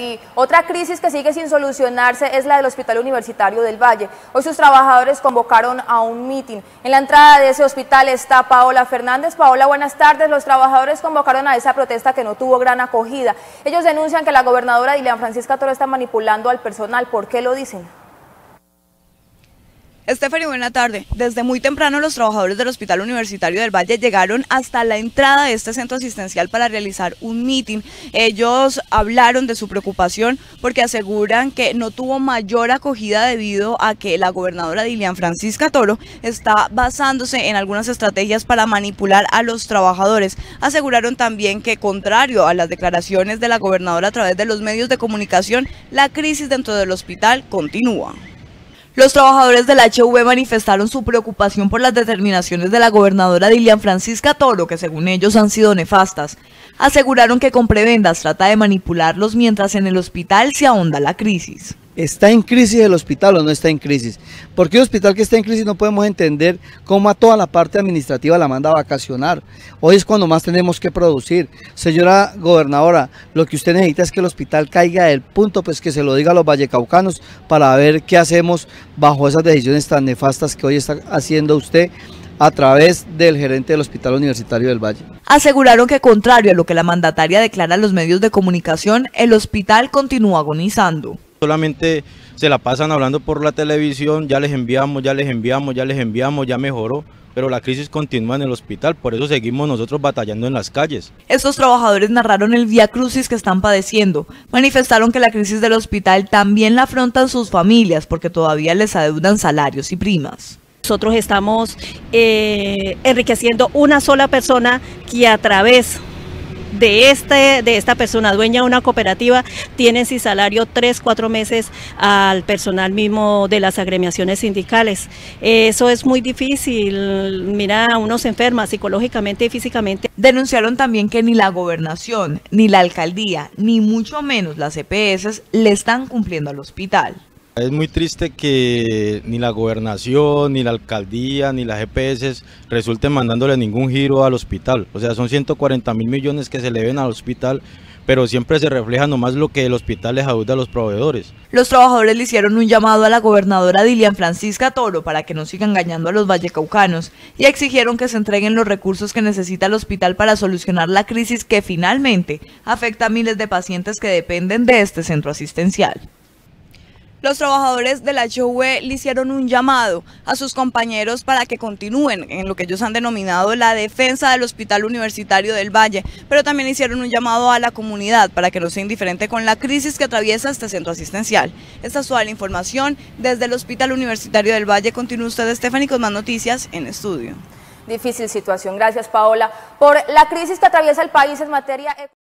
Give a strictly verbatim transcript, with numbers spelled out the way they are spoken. Y otra crisis que sigue sin solucionarse es la del Hospital Universitario del Valle. Hoy sus trabajadores convocaron a un mitin. En la entrada de ese hospital está Paola Fernández. Paola, buenas tardes. Los trabajadores convocaron a esa protesta que no tuvo gran acogida. Ellos denuncian que la gobernadora Dilian Francisca Toro está manipulando al personal. ¿Por qué lo dicen? Estefanny, buena tarde. Desde muy temprano los trabajadores del Hospital Universitario del Valle llegaron hasta la entrada de este centro asistencial para realizar un mitin. Ellos hablaron de su preocupación porque aseguran que no tuvo mayor acogida debido a que la gobernadora Dilian Francisca Toro está basándose en algunas estrategias para manipular a los trabajadores. Aseguraron también que, contrario a las declaraciones de la gobernadora a través de los medios de comunicación, la crisis dentro del hospital continúa. Los trabajadores del H V manifestaron su preocupación por las determinaciones de la gobernadora Dilian Francisca Toro, que según ellos han sido nefastas. Aseguraron que con prebendas trata de manipularlos mientras en el hospital se ahonda la crisis. ¿Está en crisis el hospital o no está en crisis? Porque un hospital que está en crisis no podemos entender cómo a toda la parte administrativa la manda a vacacionar. Hoy es cuando más tenemos que producir. Señora gobernadora, lo que usted necesita es que el hospital caiga del punto, pues que se lo diga a los vallecaucanos para ver qué hacemos bajo esas decisiones tan nefastas que hoy está haciendo usted a través del gerente del Hospital Universitario del Valle. Aseguraron que, contrario a lo que la mandataria declara a los medios de comunicación, el hospital continúa agonizando. Solamente se la pasan hablando por la televisión, ya les enviamos, ya les enviamos, ya les enviamos, ya mejoró, pero la crisis continúa en el hospital, por eso seguimos nosotros batallando en las calles. Estos trabajadores narraron el viacrucis que están padeciendo. Manifestaron que la crisis del hospital también la afrontan sus familias porque todavía les adeudan salarios y primas. Nosotros estamos eh, enriqueciendo una sola persona que a través De, este, de esta persona, dueña de una cooperativa, tienen sin salario tres, cuatro meses al personal mismo de las agremiaciones sindicales. Eso es muy difícil, mira, uno se enferma psicológicamente y físicamente. Denunciaron también que ni la gobernación, ni la alcaldía, ni mucho menos las E P S le están cumpliendo al hospital. Es muy triste que ni la gobernación, ni la alcaldía, ni las E P S resulten mandándole ningún giro al hospital. O sea, son ciento cuarenta mil millones que se le ven al hospital, pero siempre se refleja nomás lo que el hospital les adeuda a los proveedores. Los trabajadores le hicieron un llamado a la gobernadora Dilian Francisca Toro para que no siga engañando a los vallecaucanos y exigieron que se entreguen los recursos que necesita el hospital para solucionar la crisis que finalmente afecta a miles de pacientes que dependen de este centro asistencial. Los trabajadores del H V le hicieron un llamado a sus compañeros para que continúen en lo que ellos han denominado la defensa del Hospital Universitario del Valle, pero también hicieron un llamado a la comunidad para que no sea indiferente con la crisis que atraviesa este centro asistencial. Esta es toda la información. Desde el Hospital Universitario del Valle continúa usted, Estefanny, con más noticias en estudio. Difícil situación. Gracias, Paola, por la crisis que atraviesa el país en materia económica.